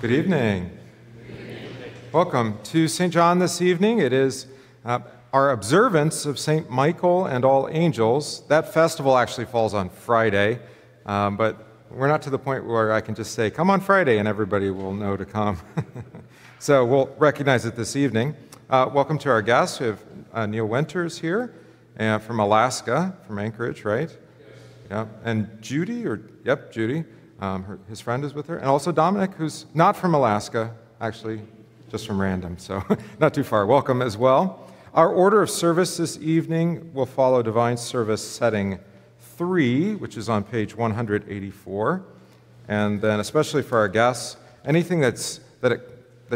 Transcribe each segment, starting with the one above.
Good evening. Good evening. Welcome to St. John this evening. It is our observance of St. Michael and All Angels. That festival actually falls on Friday, but we're not to the point where I can just say, come on Friday, and everybody will know to come. So we'll recognize it this evening. Welcome to our guests. We have Neil Winters here from Alaska, from Anchorage, right? Yes. Yeah. And Judy, Judy. His friend is with her. And also Dominic, who's not from Alaska, actually, just from random, so not too far. Welcome as well. Our order of service this evening will follow Divine Service Setting 3, which is on page 184. And then especially for our guests, anything that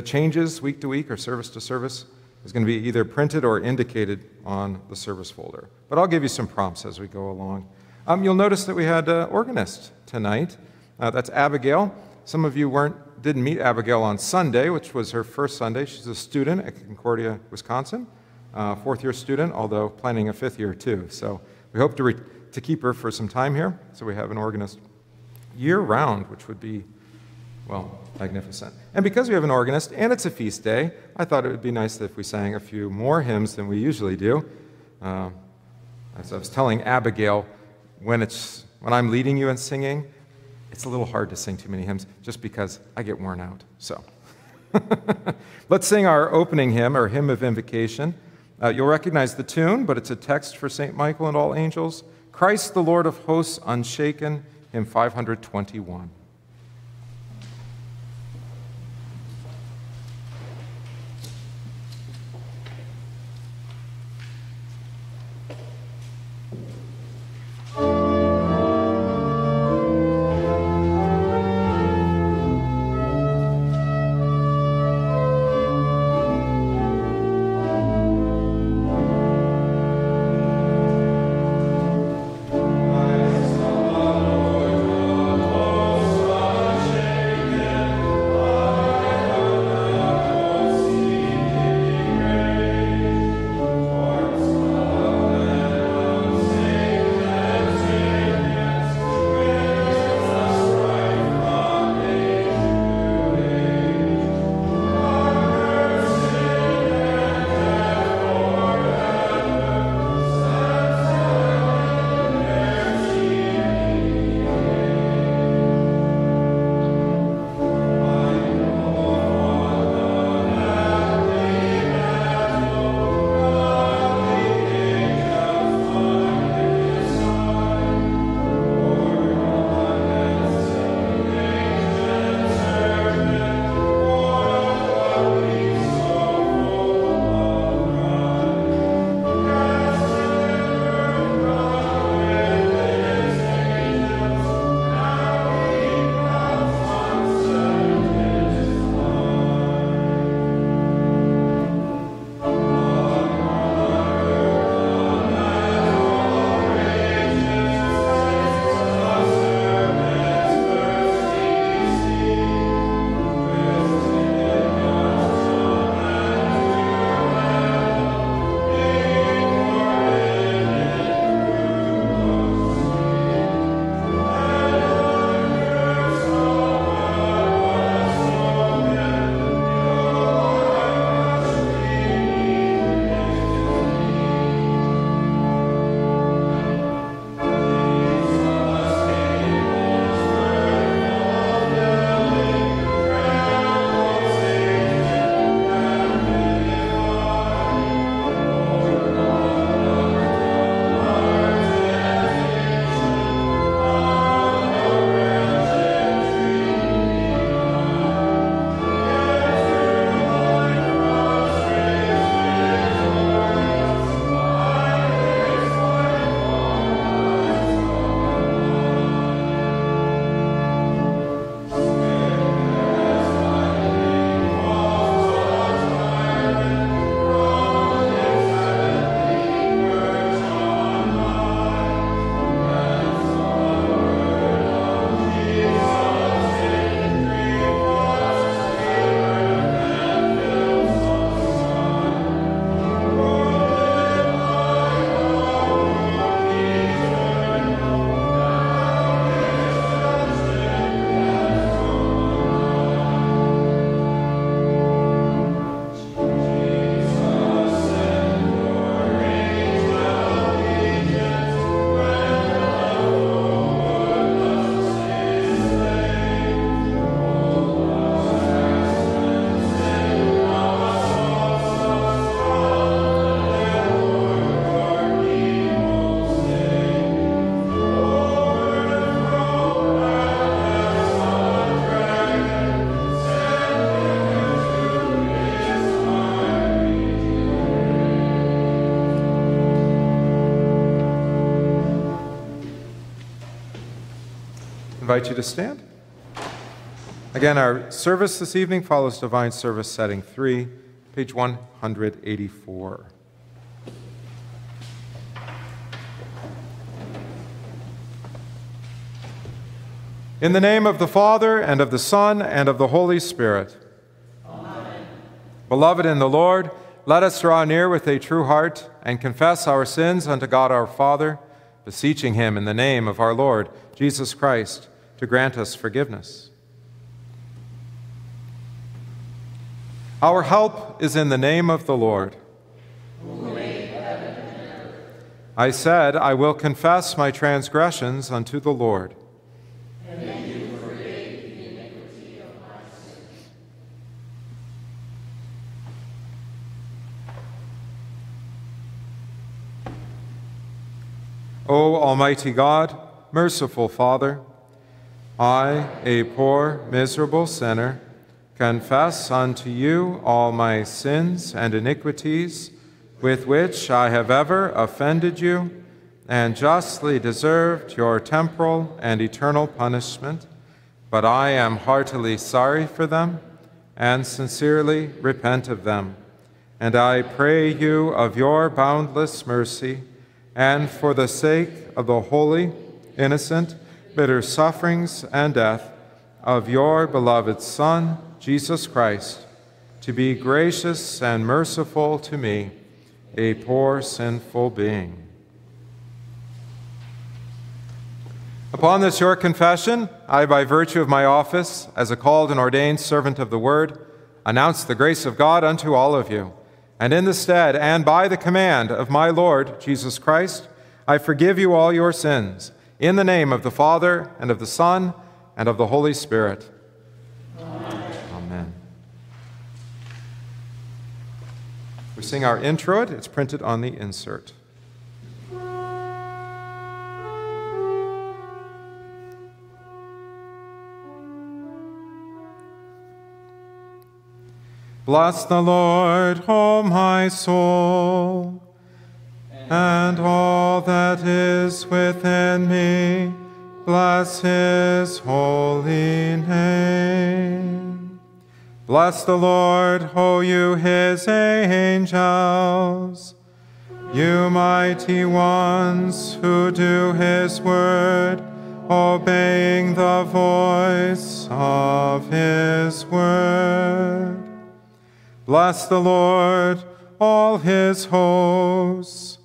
changes week to week or service to service is going to be either printed or indicated on the service folder. But I'll give you some prompts as we go along. You'll notice that we had an organist tonight. That's Abigail. Some of you didn't meet Abigail on Sunday, which was her first Sunday. She's a student at Concordia, Wisconsin, fourth-year student, although planning a fifth year too. So we hope to keep her for some time here. So we have an organist year-round, which would be, well, magnificent. And because we have an organist and it's a feast day, I thought it would be nice if we sang a few more hymns than we usually do. As I was telling Abigail, when I'm leading you in singing, it's a little hard to sing too many hymns just because I get worn out. So let's sing our opening hymn, our hymn of invocation. You'll recognize the tune, but it's a text for St. Michael and All Angels. Christ the Lord of Hosts Unshaken, hymn 521. invite you to stand. Again, our service this evening follows Divine Service Setting 3, page 184. In the name of the Father, and of the Son, and of the Holy Spirit. Amen. Beloved in the Lord, let us draw near with a true heart and confess our sins unto God our Father, beseeching him in the name of our Lord Jesus Christ to grant us forgiveness. Our help is in the name of the Lord, who made heaven and earth. I said, I will confess my transgressions unto the Lord. And you forgave the iniquity of my sins. O Almighty God, merciful Father, I, a poor, miserable sinner, confess unto you all my sins and iniquities with which I have ever offended you and justly deserved your temporal and eternal punishment, but I am heartily sorry for them and sincerely repent of them. And I pray you of your boundless mercy and for the sake of the holy, innocent, bitter sufferings and death of your beloved Son, Jesus Christ, to be gracious and merciful to me, a poor sinful being. Upon this your confession, I, by virtue of my office as a called and ordained servant of the Word, announce the grace of God unto all of you. And in the stead and by the command of my Lord Jesus Christ, I forgive you all your sins, in the name of the Father, and of the Son, and of the Holy Spirit. We sing our introit. It's printed on the insert. Bless the Lord, O my soul, and all that is within me. Bless his holy name. Bless the Lord, O you his angels, you mighty ones who do his word, obeying the voice of his word. Bless the Lord, all his hosts,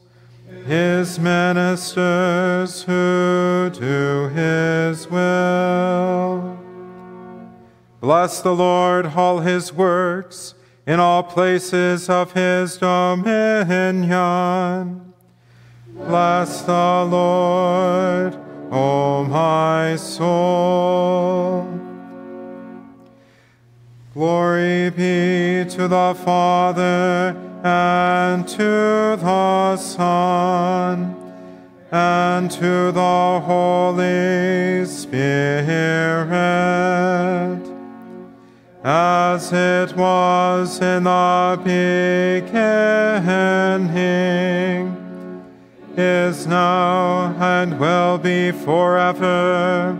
his ministers who do his will. Bless the Lord, all his works, in all places of his dominion. Bless the Lord, O my soul. Glory be to the Father, and to the Son, and to the Holy Spirit. As it was in the beginning, is now, and will be forever.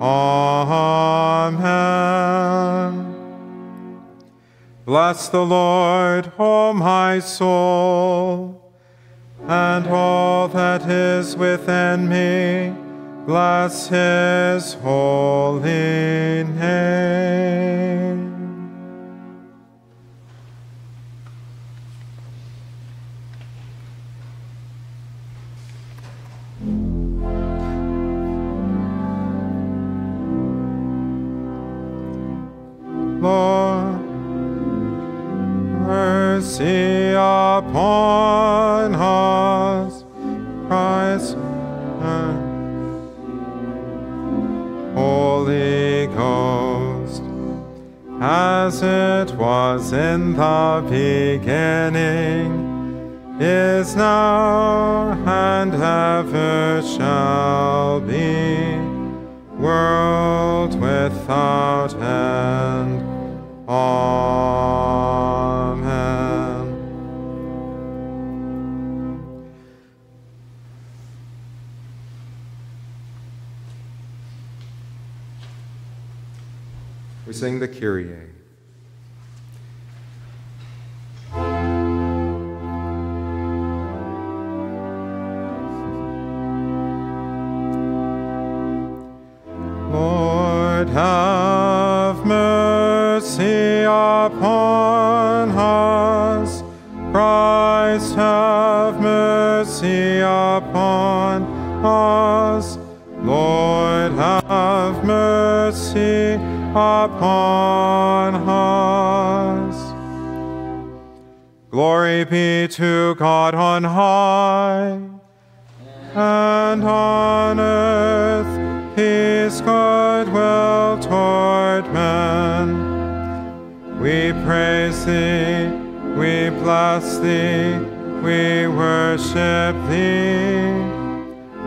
Amen. Bless the Lord, O my soul, and all that is within me. Bless his holy name. Lord, mercy upon us, Christ. Holy Ghost, as it was in the beginning, is now, and ever shall be, world without end. Amen. We sing the Kyrie. Lord, have mercy upon us. Christ, have mercy upon us. Lord, have mercy upon us. Glory be to God on high, and on earth peace, goodwill toward men. We praise thee, we bless thee, we worship thee.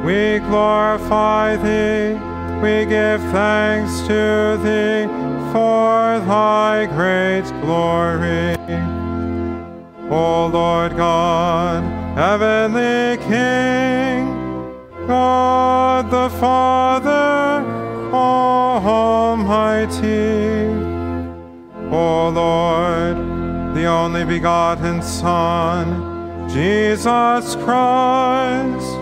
We glorify thee, we give thanks to thee for thy great glory. O Lord God, heavenly King, God the Father Almighty. O Lord, the only begotten Son, Jesus Christ.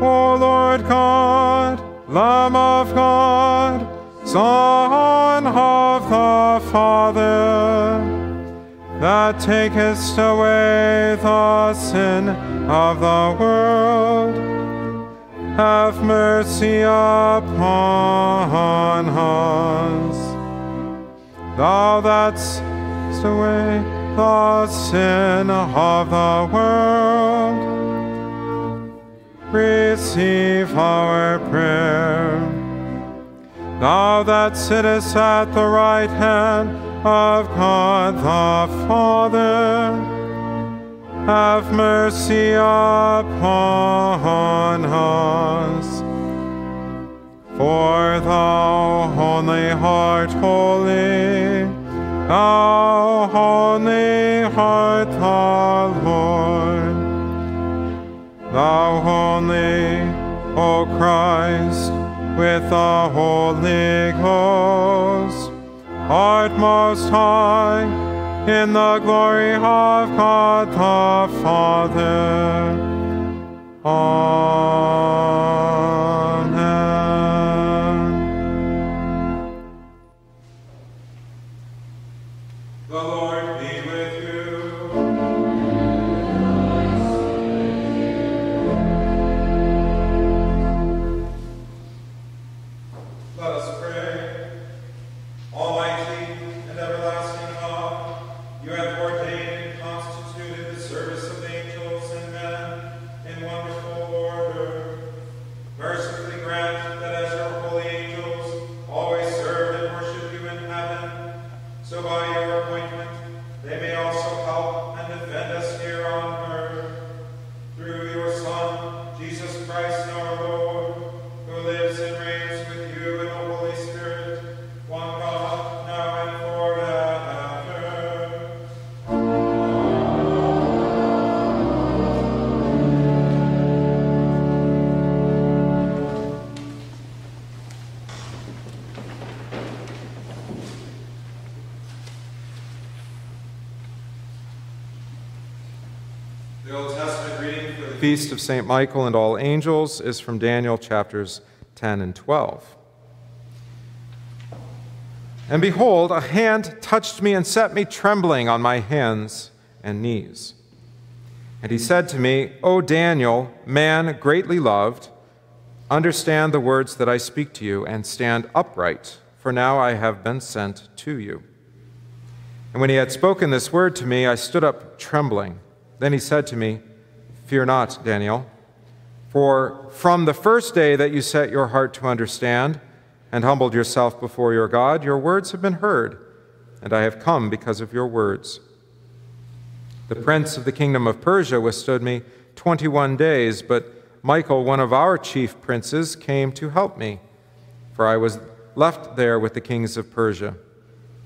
O Lord God, Lamb of God, Son of the Father, that takest away the sin of the world, have mercy upon us. Thou that takest away the sin of the world, receive our prayer. Thou that sittest at the right hand of God the Father, have mercy upon us. For thou only art holy, thou only art the Lord. Thou only, O Christ, with the Holy Ghost, art most high in the glory of God the Father. Amen. The Lord be with you. Feast of St. Michael and All Angels is from Daniel chapters 10 and 12. And behold, a hand touched me and set me trembling on my hands and knees. And he said to me, O Daniel, man greatly loved, understand the words that I speak to you and stand upright, for now I have been sent to you. And when he had spoken this word to me, I stood up trembling. Then he said to me, Fear not, Daniel, for from the first day that you set your heart to understand and humbled yourself before your God, your words have been heard, and I have come because of your words. The prince of the kingdom of Persia withstood me 21 days, but Michael, one of our chief princes, came to help me, for I was left there with the kings of Persia,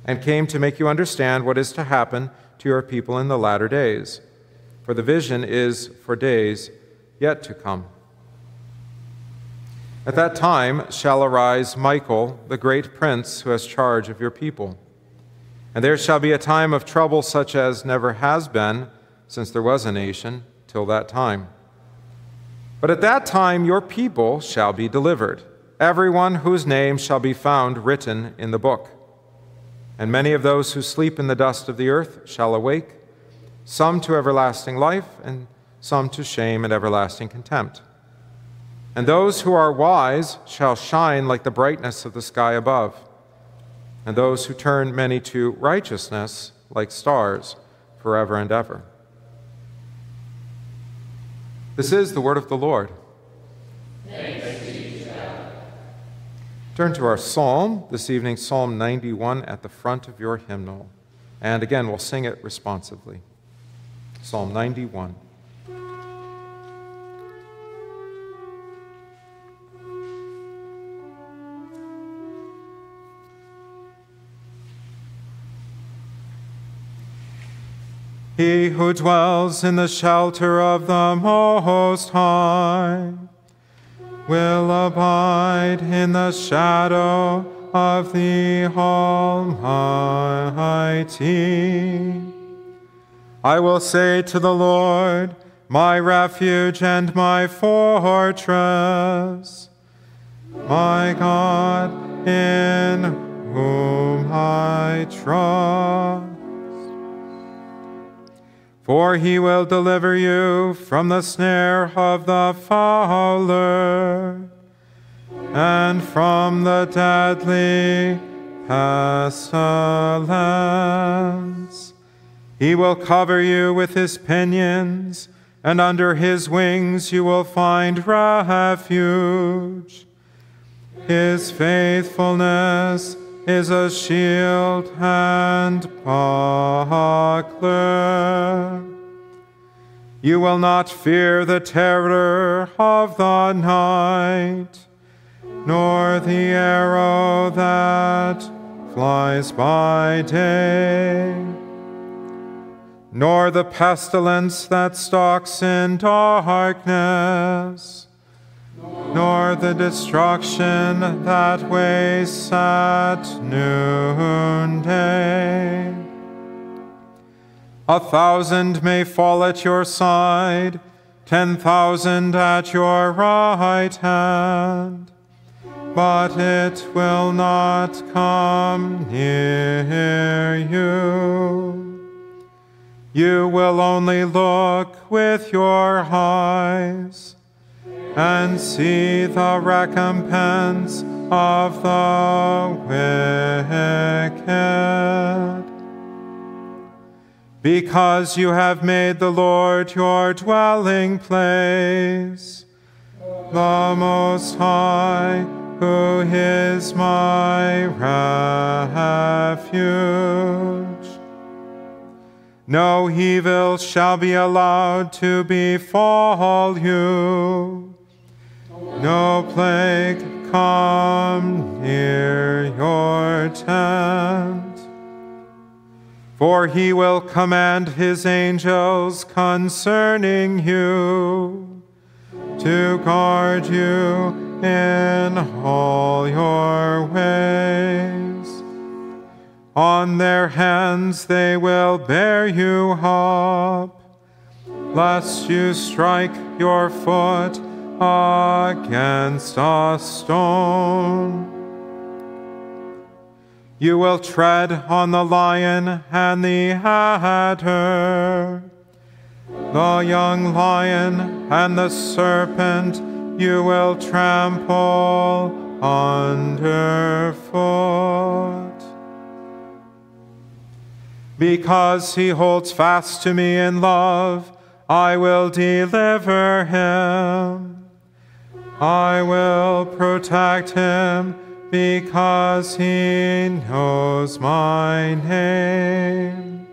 and came to make you understand what is to happen to your people in the latter days. For the vision is for days yet to come. At that time shall arise Michael, the great prince who has charge of your people. And there shall be a time of trouble such as never has been since there was a nation till that time. But at that time your people shall be delivered, everyone whose name shall be found written in the book. And many of those who sleep in the dust of the earth shall awake, some to everlasting life, and some to shame and everlasting contempt. And those who are wise shall shine like the brightness of the sky above, and those who turn many to righteousness like stars forever and ever. This is the word of the Lord. Thanks be to God. Turn to our psalm this evening, Psalm 91, at the front of your hymnal. And again, we'll sing it responsively. Psalm 91. He who dwells in the shelter of the Most High will abide in the shadow of the Almighty. I will say to the Lord, my refuge and my fortress, my God, in whom I trust. For he will deliver you from the snare of the fowler and from the deadly pestilence. He will cover you with his pinions, and under his wings you will find refuge. His faithfulness is a shield and buckler. You will not fear the terror of the night, nor the arrow that flies by day, nor the pestilence that stalks in darkness, nor the destruction that wastes at noonday. 1,000 may fall at your side, 10,000 at your right hand, but it will not come near you. You will only look with your eyes and see the recompense of the wicked. Because you have made the Lord your dwelling place, the Most High, who is my refuge. No evil shall be allowed to befall you, no plague come near your tent. For he will command his angels concerning you, to guard you in all your ways. On their hands they will bear you up, lest you strike your foot against a stone. You will tread on the lion and the adder, the young lion and the serpent you will trample underfoot. Because he holds fast to me in love, I will deliver him. I will protect him because he knows my name.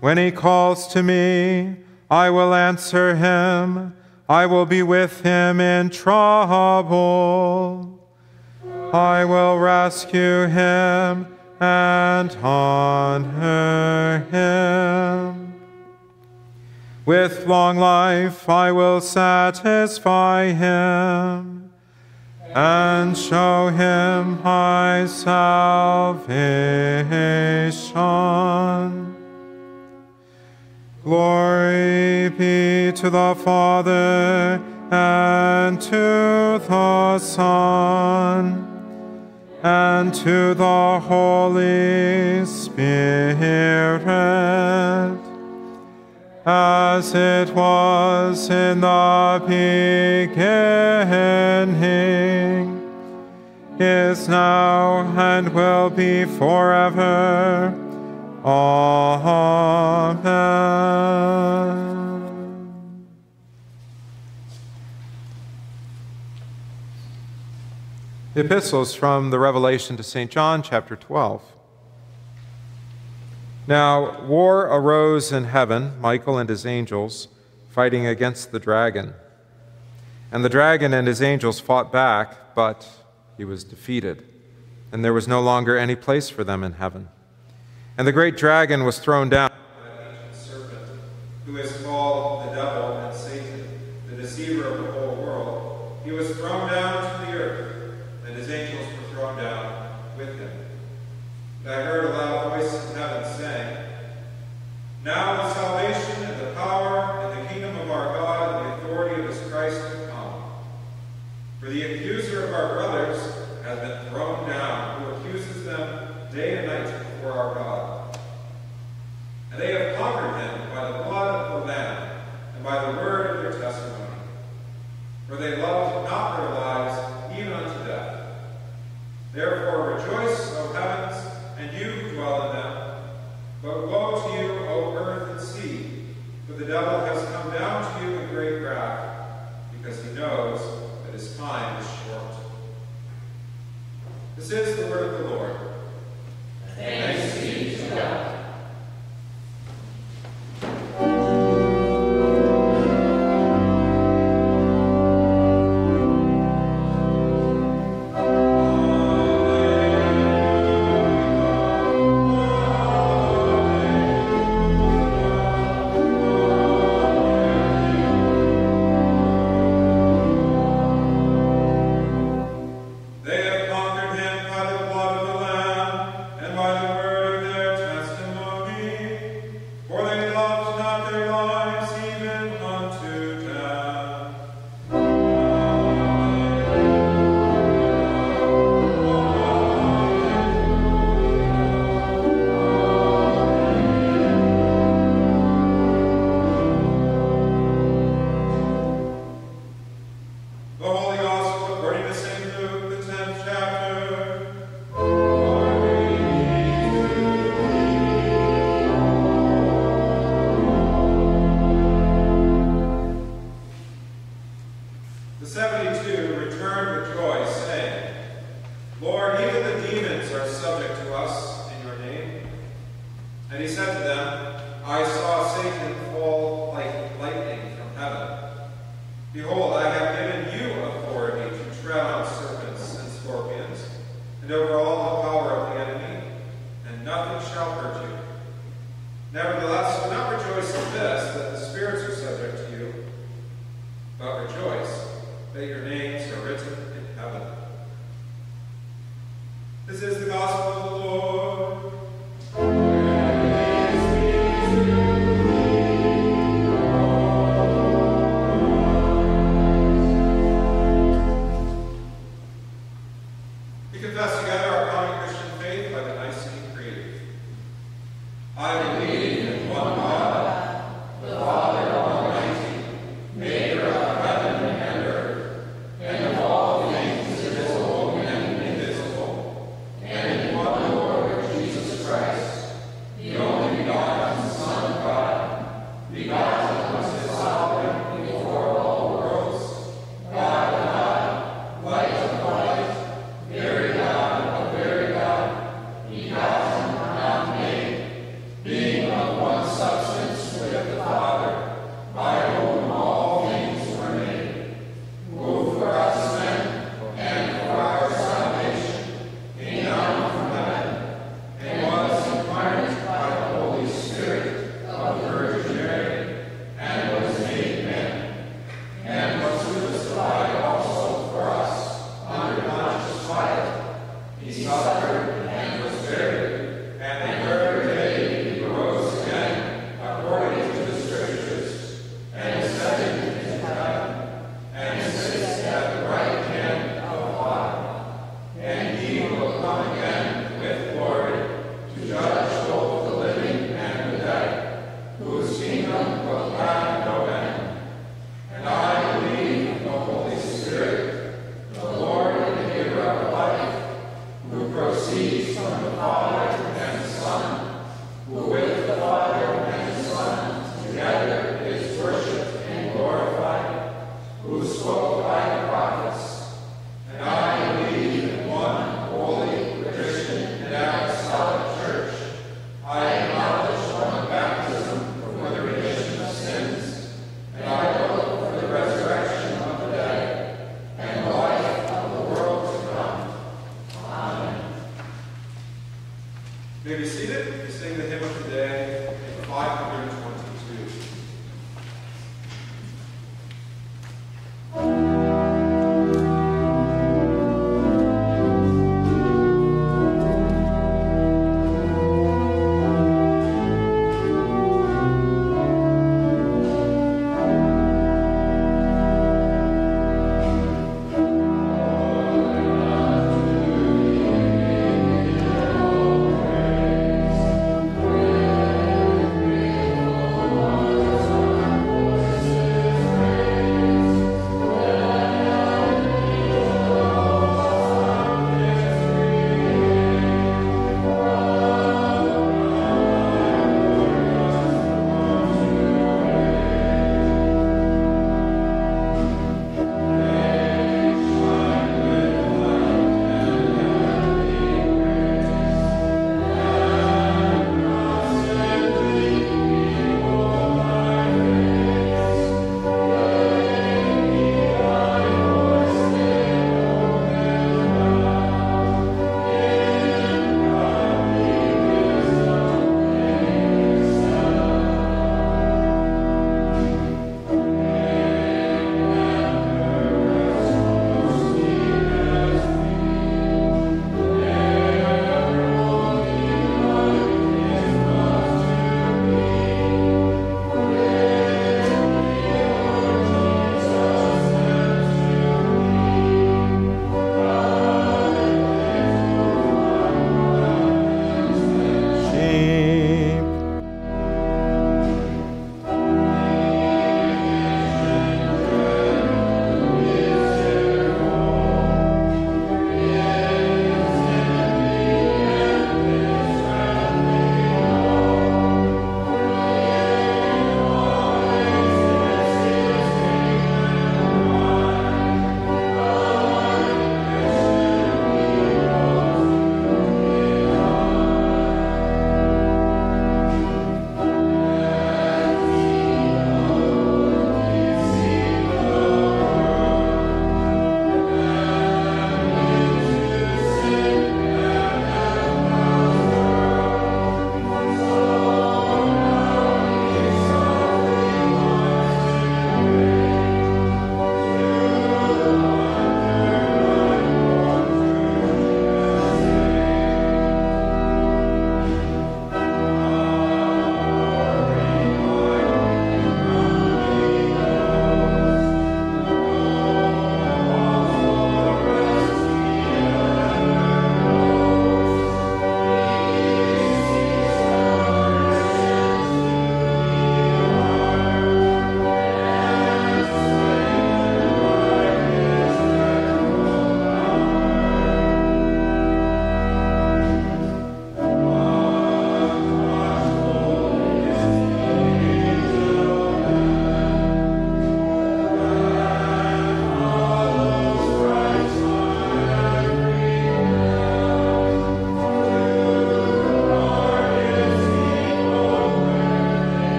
When he calls to me, I will answer him. I will be with him in trouble. I will rescue him and honor him. With long life I will satisfy him and show him high salvation. Glory be to the Father, and to the Son, and to the Holy Spirit, as it was in the beginning, is now, and will be forever. Amen. Epistles from the Revelation to St. John, chapter 12. Now war arose in heaven, Michael and his angels, fighting against the dragon. And the dragon and his angels fought back, but he was defeated, and there was no longer any place for them in heaven. And the great dragon was thrown down, the ancient serpent, who is called the devil and Satan, the deceiver of the whole world. He was thrown down to the earth, and his angels were thrown down with him. And I heard a loud voice in heaven saying, "Now the salvation and the power and the kingdom of our God and the authority of his Christ have come. For the accuser of our brothers has been thrown down, who accuses them day and night before our God. And they have conquered him by the blood of the Lamb and by the word of their testimony. For they loved not their lives even unto death. Therefore rejoice, O heavens, and you who dwell in them. But woe to you, O earth and sea, for the devil has come down to you in great wrath, because he knows that his time is short." This is the word of the Lord. Thanks be to God. They have conquered him by the blood of the Lamb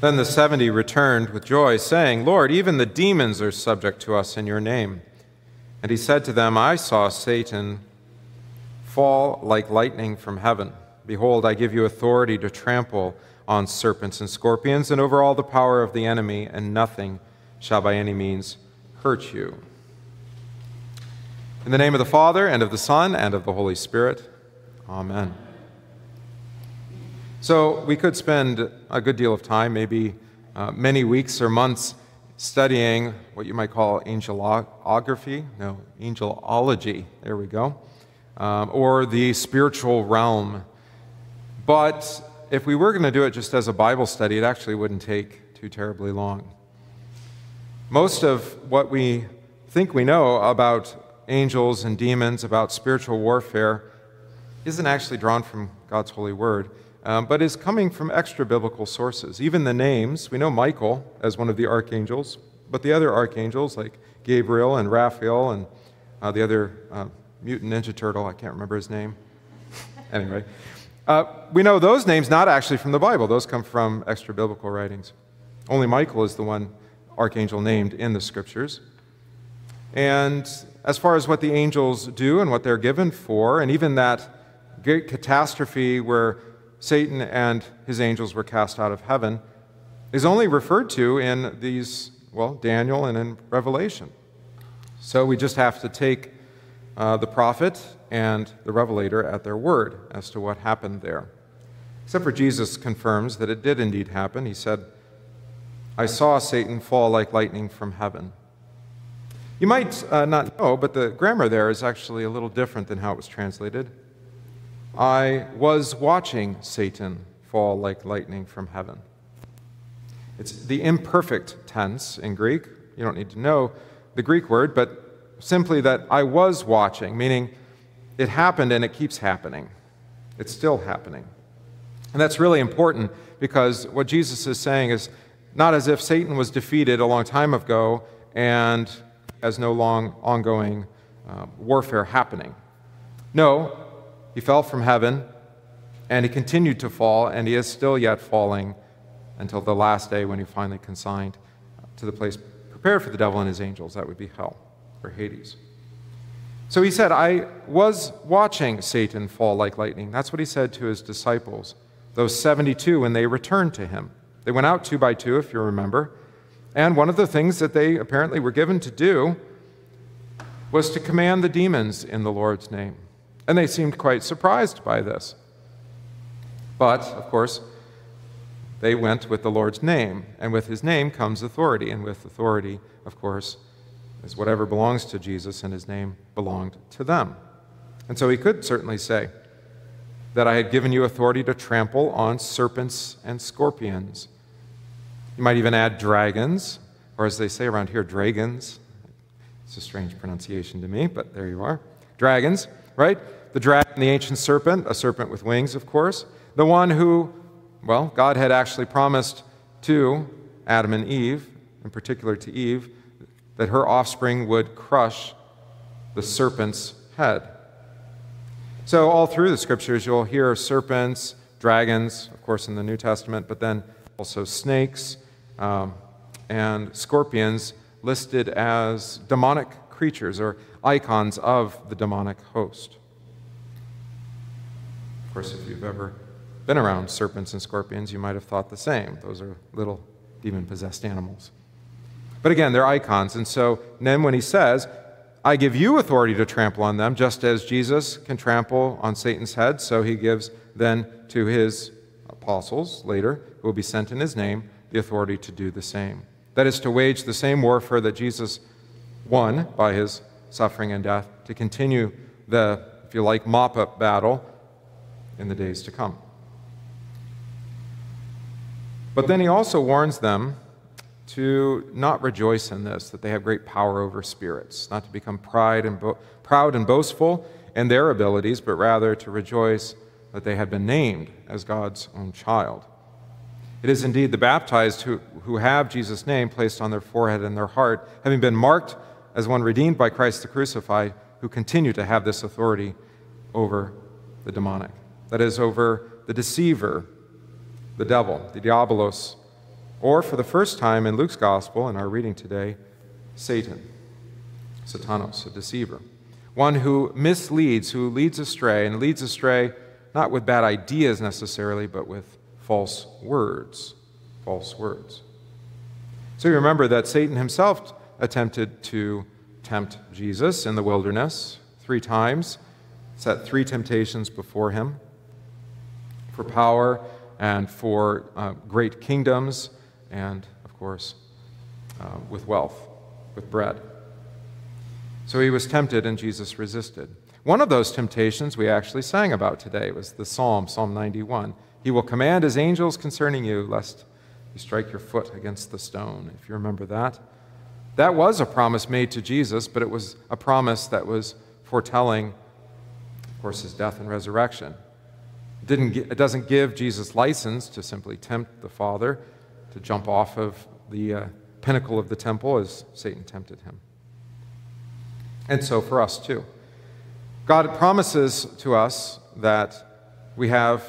Then the 70 returned with joy, saying, Lord, even the demons are subject to us in your name. And he said to them, I saw Satan fall like lightning from heaven. Behold, I give you authority to trample on serpents and scorpions and over all the power of the enemy, and nothing shall by any means hurt you. In the name of the Father, and of the Son, and of the Holy Spirit, amen. So we could spend a good deal of time, maybe many weeks or months, studying what you might call angelology, there we go, or the spiritual realm. But if we were going to do it just as a Bible study, it actually wouldn't take too terribly long. Most of what we think we know about angels and demons, about spiritual warfare, isn't actually drawn from God's holy word. But is coming from extra-biblical sources. Even the names, we know Michael as one of the archangels, but the other archangels like Gabriel and Raphael and the other mutant ninja turtle, I can't remember his name. Anyway, we know those names not actually from the Bible. Those come from extra-biblical writings. Only Michael is the one archangel named in the Scriptures. And as far as what the angels do and what they're given for, and even that great catastrophe where Satan and his angels were cast out of heaven, is only referred to in these, well, Daniel and in Revelation. So we just have to take the prophet and the revelator at their word as to what happened there. Except for Jesus confirms that it did indeed happen. He said, I saw Satan fall like lightning from heaven. You might not know, but the grammar there is actually a little different than how it was translated. I was watching Satan fall like lightning from heaven. It's the imperfect tense in Greek. You don't need to know the Greek word, but simply that I was watching, meaning it happened and it keeps happening. It's still happening. And that's really important because what Jesus is saying is not as if Satan was defeated a long time ago and has no long ongoing warfare happening. No. He fell from heaven, and he continued to fall, and he is still yet falling until the last day when he finally consigned to the place prepared for the devil and his angels. That would be hell, or Hades. So he said, I was watching Satan fall like lightning. That's what he said to his disciples, those 72, when they returned to him. They went out 2 by 2, if you remember, and one of the things that they apparently were given to do was to command the demons in the Lord's name. And they seemed quite surprised by this. But, of course, they went with the Lord's name, and with his name comes authority, and with authority, of course, is whatever belongs to Jesus, and his name belonged to them. And so he could certainly say that I had given you authority to trample on serpents and scorpions. You might even add dragons, or as they say around here, dragons. It's a strange pronunciation to me, but there you are. Dragons. Right? The dragon, the ancient serpent, a serpent with wings, of course. The one who, well, God had actually promised to Adam and Eve, in particular to Eve, that her offspring would crush the serpent's head. So all through the Scriptures, you'll hear serpents, dragons, of course, in the New Testament, but then also snakes and scorpions listed as demonic creatures or icons of the demonic host. Of course, if you've ever been around serpents and scorpions, you might have thought the same. Those are little demon-possessed animals. But again, they're icons, and so then when he says, I give you authority to trample on them, just as Jesus can trample on Satan's head, so he gives then to his apostles later, who will be sent in his name, the authority to do the same. That is, to wage the same warfare that Jesus won by his suffering and death, to continue the, if you like, mop-up battle in the days to come. But then he also warns them to not rejoice in this, that they have great power over spirits, not to become proud and boastful in their abilities, but rather to rejoice that they have been named as God's own child. It is indeed the baptized who have Jesus' name placed on their forehead and their heart, having been marked as one redeemed by Christ the crucified, who continue to have this authority over the demonic. That is, over the deceiver, the devil, the diabolos, or for the first time in Luke's gospel, in our reading today, Satan, Satanos, a deceiver, one who misleads, who leads astray, and leads astray not with bad ideas necessarily, but with false words, So you remember that Satan himself attempted to tempt Jesus in the wilderness 3 times, set 3 temptations before him for power and for great kingdoms and, of course, with wealth, with bread. So he was tempted and Jesus resisted. One of those temptations we actually sang about today was the psalm, Psalm 91. He will command his angels concerning you, lest you strike your foot against the stone, if you remember that. That was a promise made to Jesus, but it was a promise that was foretelling, of course, his death and resurrection. It doesn't give Jesus license to simply tempt the Father, to jump off of the pinnacle of the temple as Satan tempted him. And so for us too. God promises to us that we have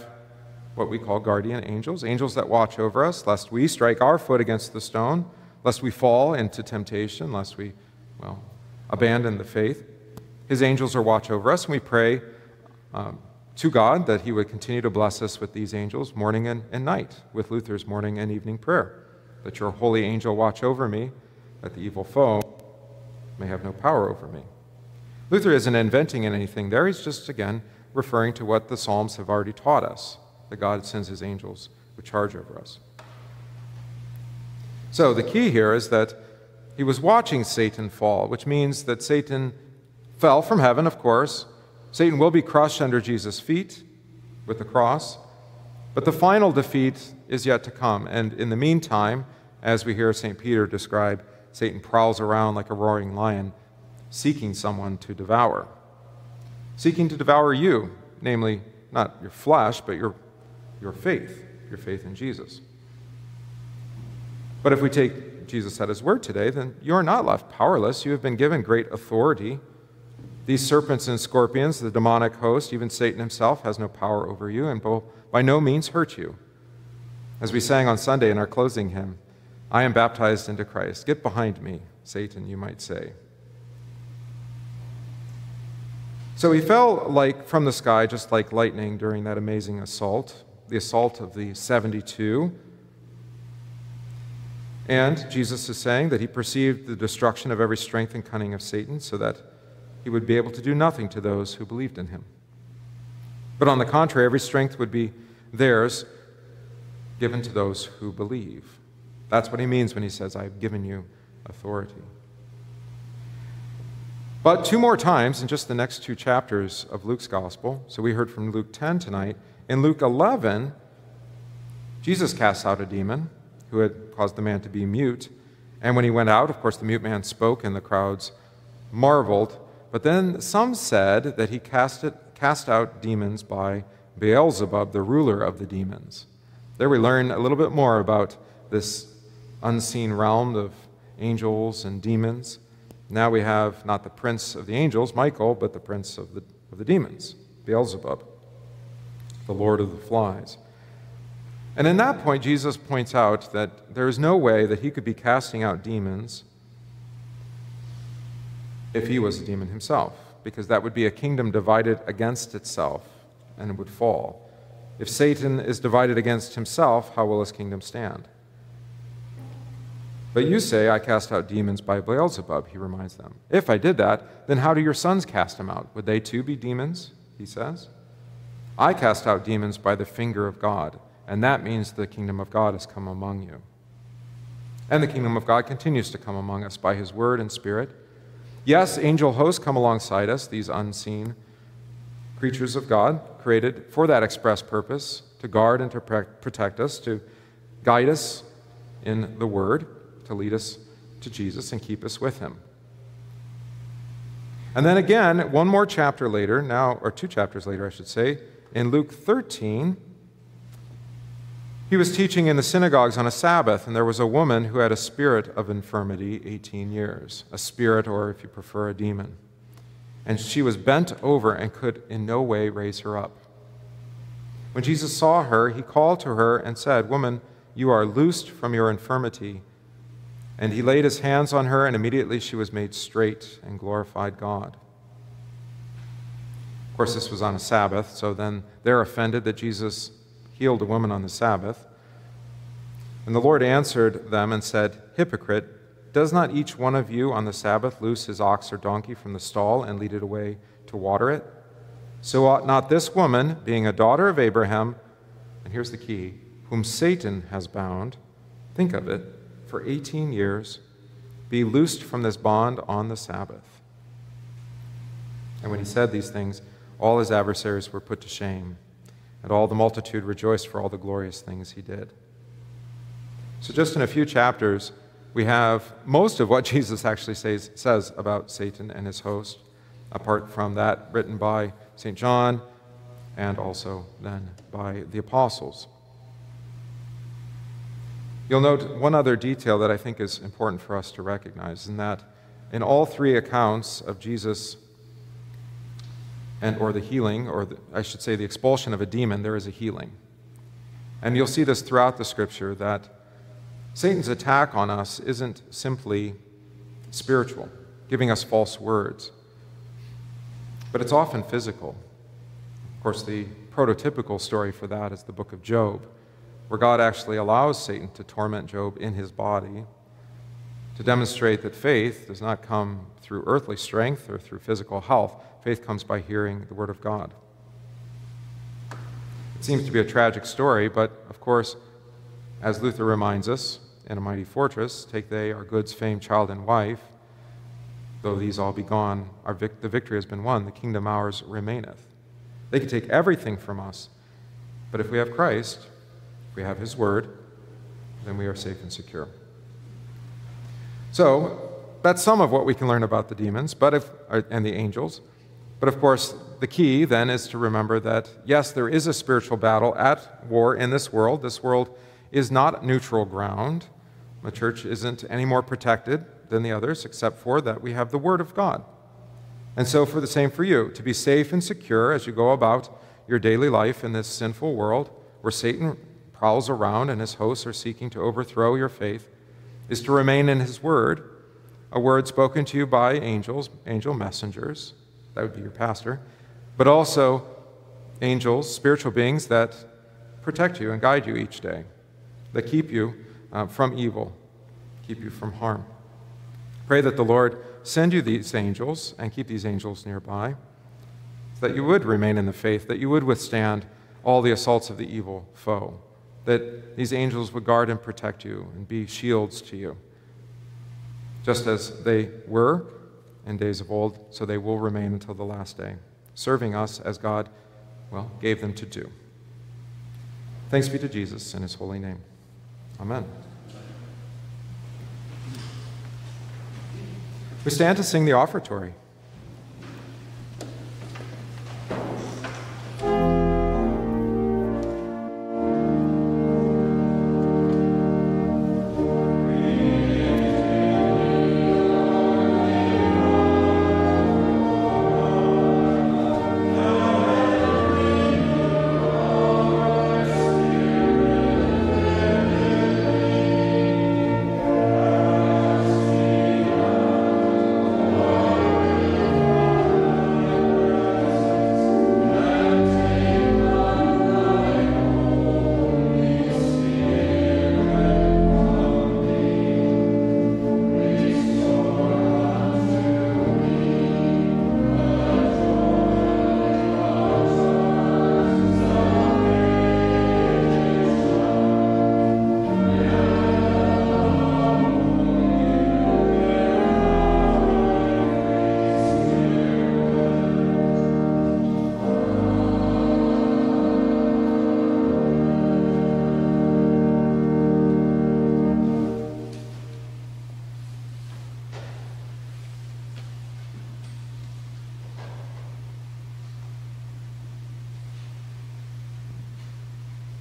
what we call guardian angels, angels that watch over us, lest we strike our foot against the stone, lest we fall into temptation, lest we, well, abandon the faith. His angels are watch over us, and we pray to God that he would continue to bless us with these angels morning and night, with Luther's morning and evening prayer, that your holy angel watch over me, that the evil foe may have no power over me. Luther isn't inventing anything there. He's just, again, referring to what the Psalms have already taught us, that God sends his angels who charge over us. So the key here is that he was watching Satan fall, which means that Satan fell from heaven, of course. Satan will be crushed under Jesus' feet with the cross, but the final defeat is yet to come. And in the meantime, as we hear St. Peter describe, Satan prowls around like a roaring lion, seeking someone to devour. Seeking to devour you, namely, not your flesh, but your faith in Jesus. But if we take Jesus at his word today, then you are not left powerless. You have been given great authority. These serpents and scorpions, the demonic host, even Satan himself has no power over you and will by no means hurt you. As we sang on Sunday in our closing hymn, I am baptized into Christ. Get behind me, Satan, you might say. So he fell like from the sky, just like lightning during that amazing assault, the assault of the 72. And Jesus is saying that he perceived the destruction of every strength and cunning of Satan so that he would be able to do nothing to those who believed in him. But on the contrary, every strength would be theirs, given to those who believe. That's what he means when he says, I have given you authority. But 2 more times in just the next 2 chapters of Luke's gospel, so we heard from Luke 10 tonight, in Luke 11, Jesus casts out a demon who had caused the man to be mute. And when he went out, of course, the mute man spoke and the crowds marveled. But then some said that he cast out demons by Beelzebub, the ruler of the demons. There we learn a little bit more about this unseen realm of angels and demons. Now we have not the prince of the angels, Michael, but the prince of the demons, Beelzebub, the lord of the flies. And in that point, Jesus points out that there is no way that he could be casting out demons if he was a demon himself, because that would be a kingdom divided against itself, and it would fall. If Satan is divided against himself, how will his kingdom stand? But you say, I cast out demons by Beelzebub, he reminds them. If I did that, then how do your sons cast them out? Would they too be demons, he says? I cast out demons by the finger of God. And that means the kingdom of God has come among you. And the kingdom of God continues to come among us by his word and spirit. Yes, angel hosts come alongside us, these unseen creatures of God, created for that express purpose, to guard and to protect us, to guide us in the word, to lead us to Jesus and keep us with him. And then again, 1 more chapter later, now, or 2 chapters later, I should say, in Luke 13, he was teaching in the synagogues on a Sabbath, and there was a woman who had a spirit of infirmity 18 years, a spirit, or if you prefer, a demon. And she was bent over and could in no way raise her up. When Jesus saw her, he called to her and said, Woman, you are loosed from your infirmity. And he laid his hands on her, and immediately she was made straight and glorified God. Of course, this was on a Sabbath, so then they're offended that Jesus healed a woman on the Sabbath. And the Lord answered them and said, Hypocrite, does not each one of you on the Sabbath loose his ox or donkey from the stall and lead it away to water it? So ought not this woman, being a daughter of Abraham, and here's the key, whom Satan has bound, think of it, for 18 years, be loosed from this bond on the Sabbath? And when he said these things, all his adversaries were put to shame, and all the multitude rejoiced for all the glorious things he did. So just in a few chapters, we have most of what Jesus actually says about Satan and his host, apart from that written by St. John and also then by the apostles. You'll note one other detail that I think is important for us to recognize, and that in all three accounts of Jesus and or the healing, or the, I should say the expulsion of a demon, there is a healing. And you'll see this throughout the scripture, that Satan's attack on us isn't simply spiritual, giving us false words, but it's often physical. Of course, the prototypical story for that is the book of Job, where God actually allows Satan to torment Job in his body to demonstrate that faith does not come through earthly strength or through physical health. Faith comes by hearing the word of God. It seems to be a tragic story, but of course, as Luther reminds us, in A Mighty Fortress, take they our goods, fame, child, and wife, though these all be gone, the victory has been won, the kingdom ours remaineth. They can take everything from us, but if we have Christ, we have his word, then we are safe and secure. So that's some of what we can learn about the demons and the angels. But of course, the key then is to remember that, yes, there is a spiritual battle at war in this world. This world is not neutral ground. The church isn't any more protected than the others, except for that we have the word of God. And so for the same for you, to be safe and secure as you go about your daily life in this sinful world where Satan prowls around and his hosts are seeking to overthrow your faith, is to remain in his word, a word spoken to you by angels, angel messengers, that would be your pastor, but also angels, spiritual beings that protect you and guide you each day, that keep you from evil, keep you from harm. Pray that the Lord send you these angels and keep these angels nearby, so that you would remain in the faith, that you would withstand all the assaults of the evil foe, that these angels would guard and protect you and be shields to you. Just as they were in days of old, so they will remain until the last day, serving us as God, well, gave them to do. Thanks be to Jesus in his holy name. Amen. We stand to sing the offertory.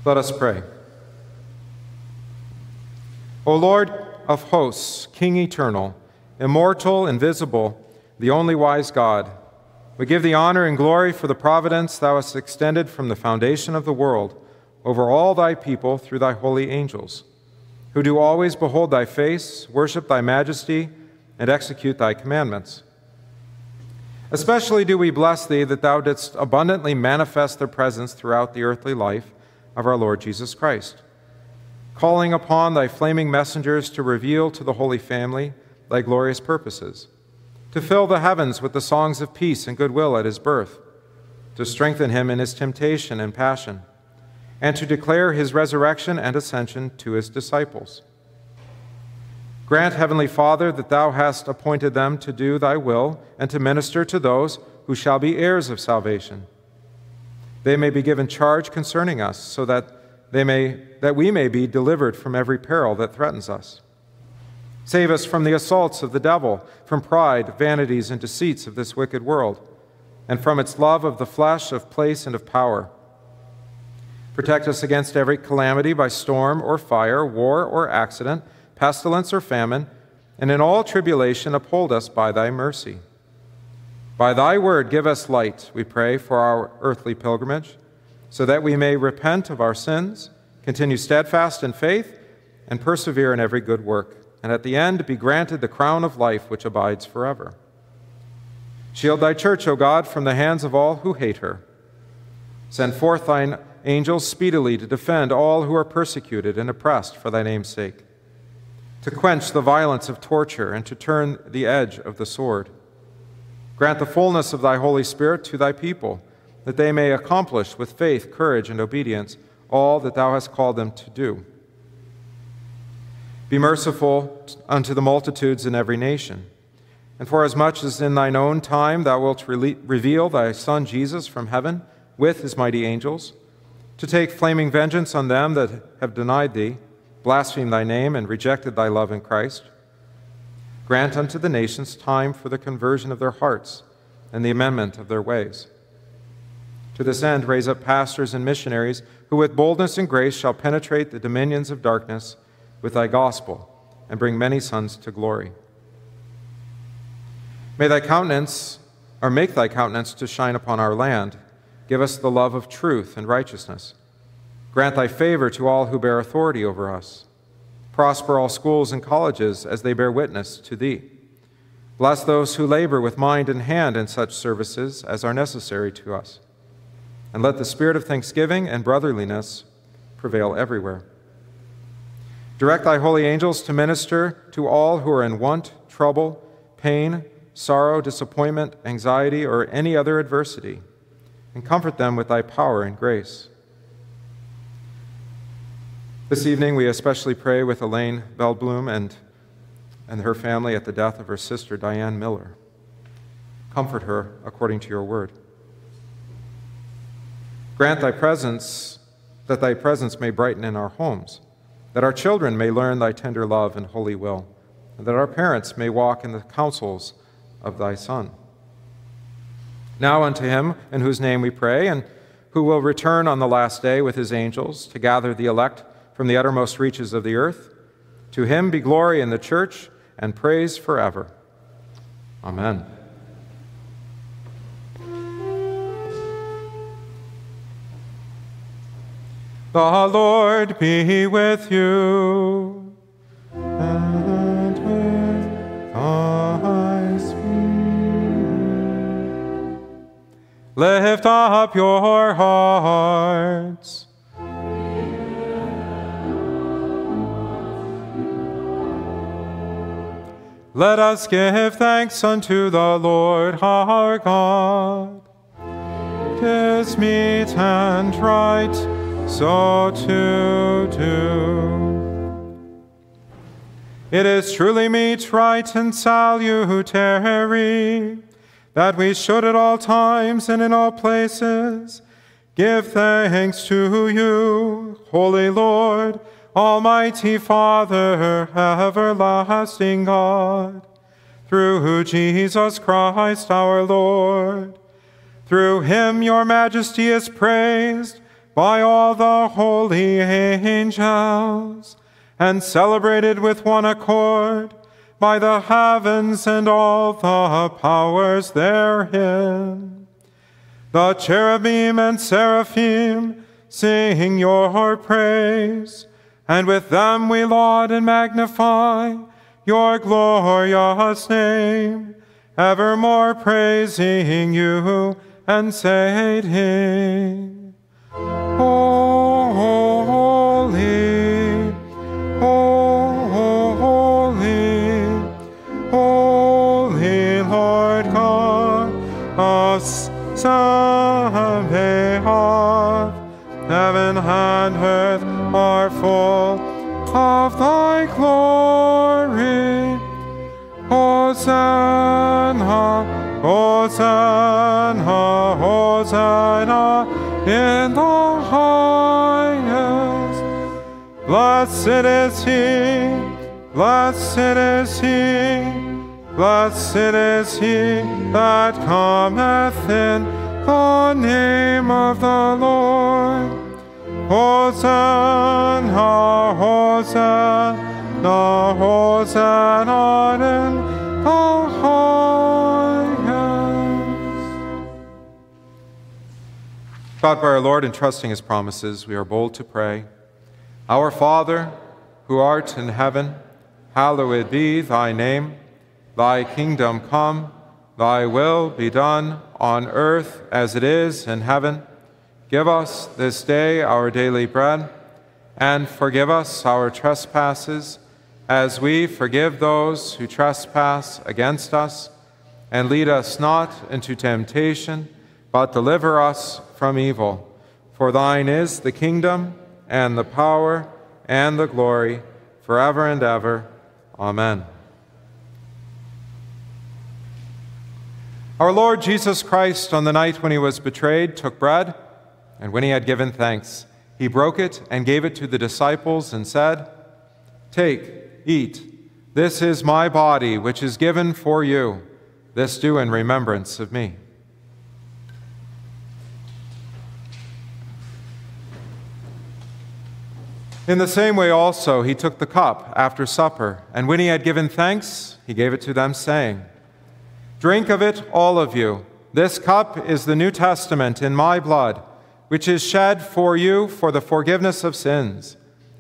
Let us pray. O Lord of hosts, King eternal, immortal, invisible, the only wise God, we give thee honor and glory for the providence thou hast extended from the foundation of the world over all thy people through thy holy angels, who do always behold thy face, worship thy majesty, and execute thy commandments. Especially do we bless thee that thou didst abundantly manifest their presence throughout the earthly life of our Lord Jesus Christ, calling upon thy flaming messengers to reveal to the Holy Family thy glorious purposes, to fill the heavens with the songs of peace and goodwill at his birth, to strengthen him in his temptation and passion, and to declare his resurrection and ascension to his disciples. Grant, Heavenly Father, that thou hast appointed them to do thy will and to minister to those who shall be heirs of salvation. They may be given charge concerning us, so that we may be delivered from every peril that threatens us. Save us from the assaults of the devil, from pride, vanities, and deceits of this wicked world, and from its love of the flesh, of place, and of power. Protect us against every calamity by storm or fire, war or accident, pestilence or famine, and in all tribulation uphold us by thy mercy. By thy word give us light, we pray, for our earthly pilgrimage, so that we may repent of our sins, continue steadfast in faith, and persevere in every good work, and at the end be granted the crown of life which abides forever. Shield thy church, O God, from the hands of all who hate her. Send forth thine angels speedily to defend all who are persecuted and oppressed for thy name's sake, to quench the violence of torture and to turn the edge of the sword. Grant the fullness of thy Holy Spirit to thy people, that they may accomplish with faith, courage, and obedience all that thou hast called them to do. Be merciful unto the multitudes in every nation, and forasmuch as in thine own time thou wilt reveal thy Son Jesus from heaven with his mighty angels, to take flaming vengeance on them that have denied thee, blasphemed thy name, and rejected thy love in Christ, grant unto the nations time for the conversion of their hearts and the amendment of their ways. To this end, raise up pastors and missionaries who with boldness and grace shall penetrate the dominions of darkness with thy gospel, and bring many sons to glory. Make thy countenance to shine upon our land. Give us the love of truth and righteousness. Grant thy favor to all who bear authority over us. Prosper all schools and colleges as they bear witness to thee. Bless those who labor with mind and hand in such services as are necessary to us. And let the spirit of thanksgiving and brotherliness prevail everywhere. Direct thy holy angels to minister to all who are in want, trouble, pain, sorrow, disappointment, anxiety, or any other adversity, and comfort them with thy power and grace. This evening we especially pray with Elaine Bellbloom and her family at the death of her sister Diane Miller. Comfort her according to your word. Grant thy presence, that thy presence may brighten in our homes, that our children may learn thy tender love and holy will, and that our parents may walk in the counsels of thy Son. Now unto him in whose name we pray, and who will return on the last day with his angels to gather the elect from the uttermost reaches of the earth, to him be glory in the church and praise forever. Amen. The Lord be with you, and with thy spirit. Lift up your hearts. Let us give thanks unto the Lord our God. It is meet and right so to do. It is truly meet, right, and salutary, that we should at all times and in all places give thanks to you, Holy Lord, Almighty Father, everlasting God, through Jesus Christ our Lord. Through him your majesty is praised by all the holy angels, and celebrated with one accord by the heavens and all the powers therein. The cherubim and seraphim sing your praise, and with them we laud and magnify your glorious name, evermore praising you and saying, O holy, O holy, holy Lord God of Sabaoth, heaven and earth are full of thy glory. Hosanna, Hosanna, Hosanna in the highest. Blessed is he, blessed is he, blessed is he that cometh in the name of the Lord. Hosanna, Hosanna, Hosanna in the highest. Taught by our Lord and trusting his promises, we are bold to pray. Our Father, who art in heaven, hallowed be thy name. Thy kingdom come, thy will be done on earth as it is in heaven. Give us this day our daily bread, and forgive us our trespasses, as we forgive those who trespass against us. And lead us not into temptation, but deliver us from evil. For thine is the kingdom, and the power, and the glory, forever and ever. Amen. Our Lord Jesus Christ, on the night when he was betrayed, took bread, and when he had given thanks, he broke it and gave it to the disciples and said, Take, eat, this is my body which is given for you. This do in remembrance of me. In the same way also he took the cup after supper, and when he had given thanks, he gave it to them, saying, Drink of it, all of you. This cup is the New Testament in my blood, which is shed for you for the forgiveness of sins.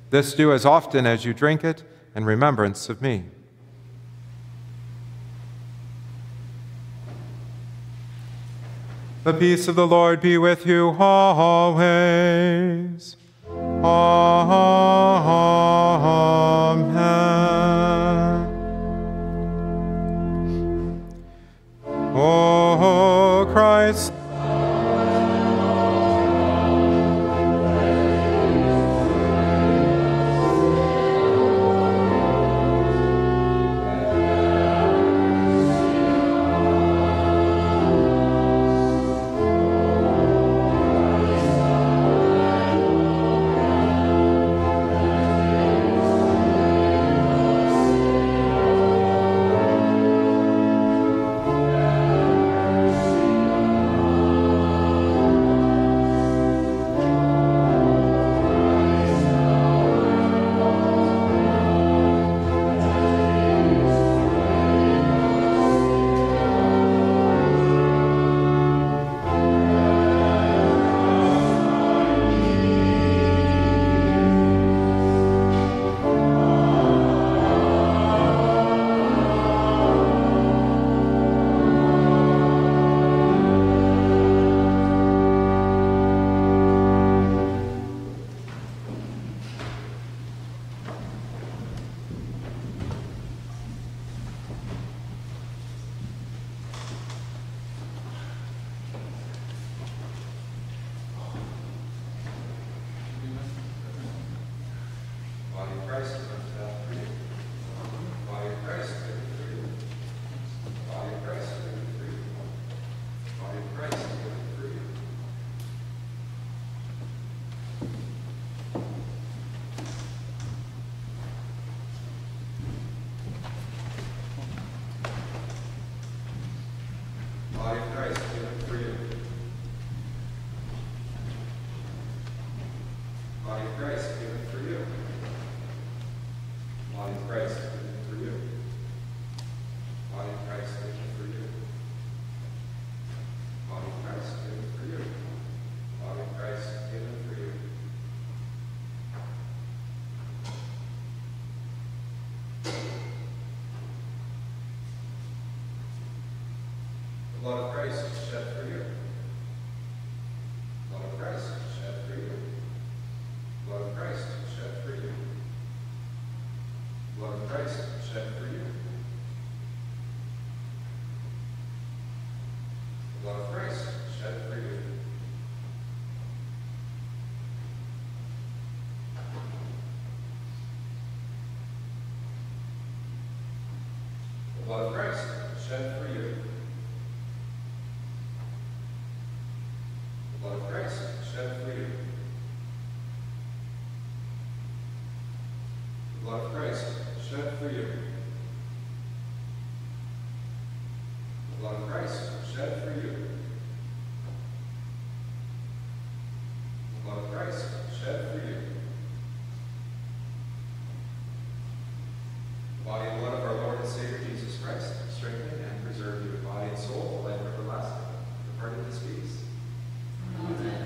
This do as often as you drink it in remembrance of me. The peace of the Lord be with you always. Amen. O Christ, blood of Christ is shed for you. Blood of Christ is shed for you. Blood of Christ is shed for you. Blood of Christ is shed for you. Blood of Christ is shed for you. The blood of Christ is shed for you. The blood of Christ is shed for you. The blood of Christ is shed for you. The blood of Christ is shed for you. The blood of Christ is shed for you. The body and blood of our Lord and Savior Jesus Christ, strengthen and preserve you in body and soul for life everlasting. Depart at this feast. Amen.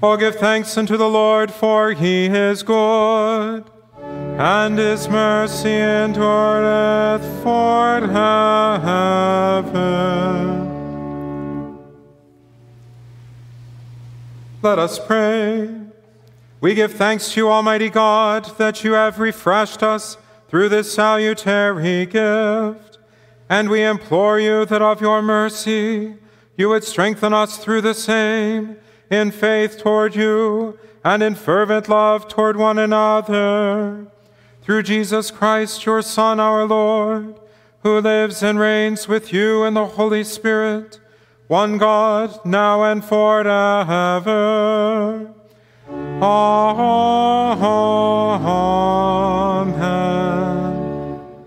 Oh, give thanks unto the Lord, for he is good, and his mercy endureth forever. Let us pray. We give thanks to you, Almighty God, that you have refreshed us through this salutary gift, and we implore you that of your mercy you would strengthen us through the same, in faith toward you, and in fervent love toward one another. Through Jesus Christ, your Son, our Lord, who lives and reigns with you in the Holy Spirit, one God, now and forever. Amen.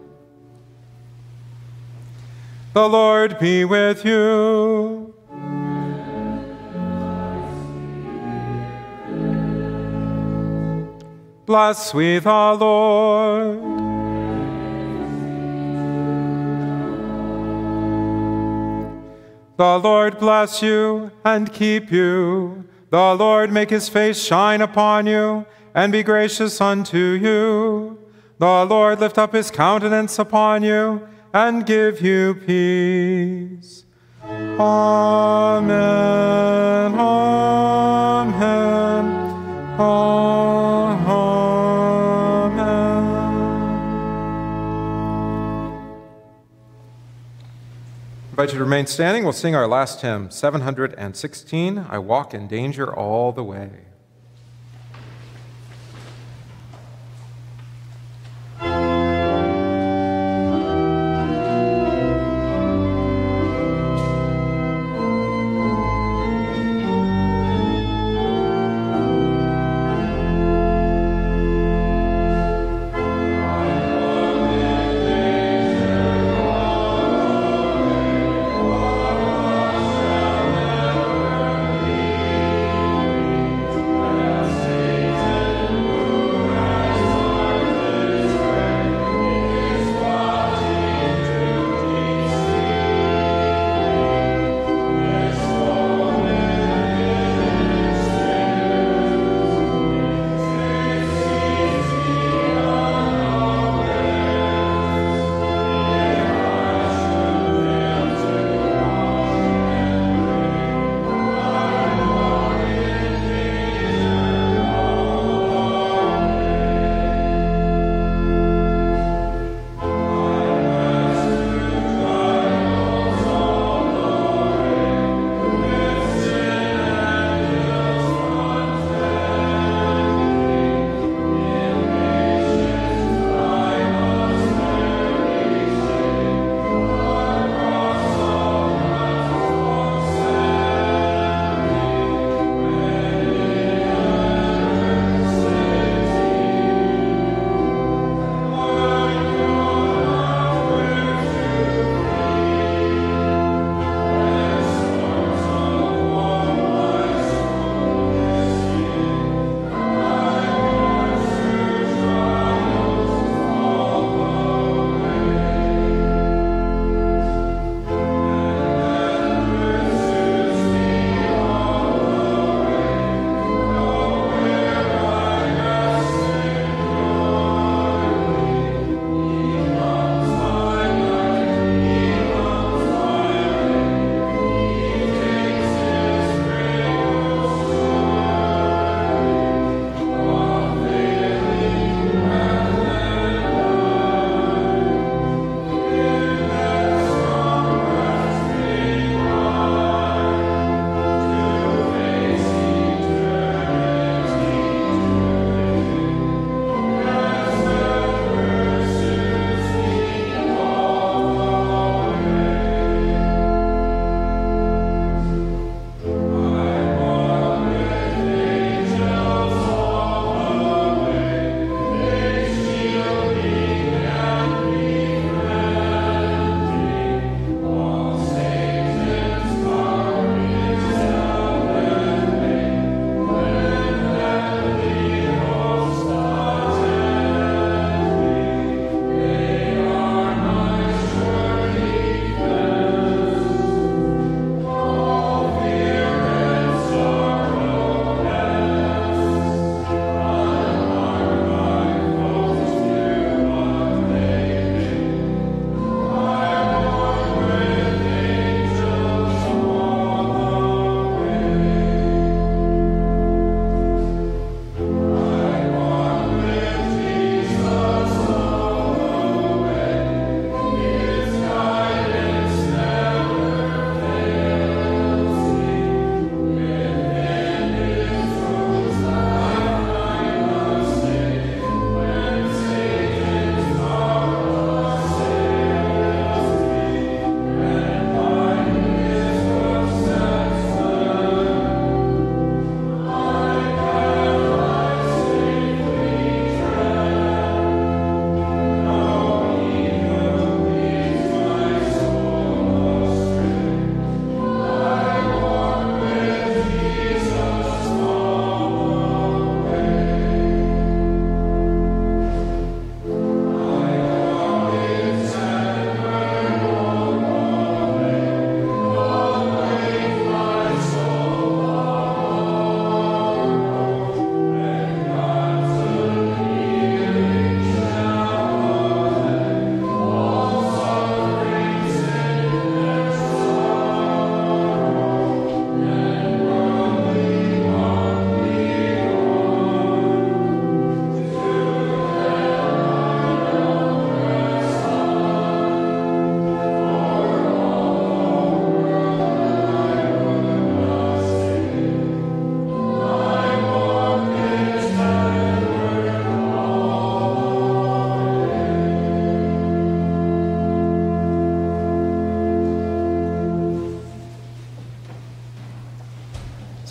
The Lord be with you. Bless we the Lord. The Lord bless you and keep you. The Lord make his face shine upon you and be gracious unto you. The Lord lift up his countenance upon you and give you peace. Amen. Amen. Amen. I invite you to remain standing. We'll sing our last hymn, 716, I Walk in Danger All the Way.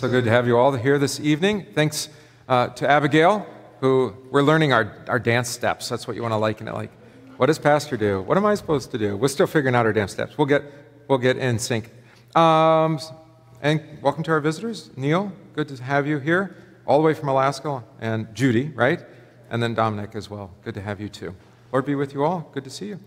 So good to have you all here this evening. Thanks to Abigail, who we're learning our dance steps. That's what you want to liken it like. What does Pastor do? What am I supposed to do? We're still figuring out our dance steps. We'll get in sync. And welcome to our visitors. Neil, good to have you here, all the way from Alaska, and Judy, right? And then Dominic as well. Good to have you too. Lord be with you all. Good to see you.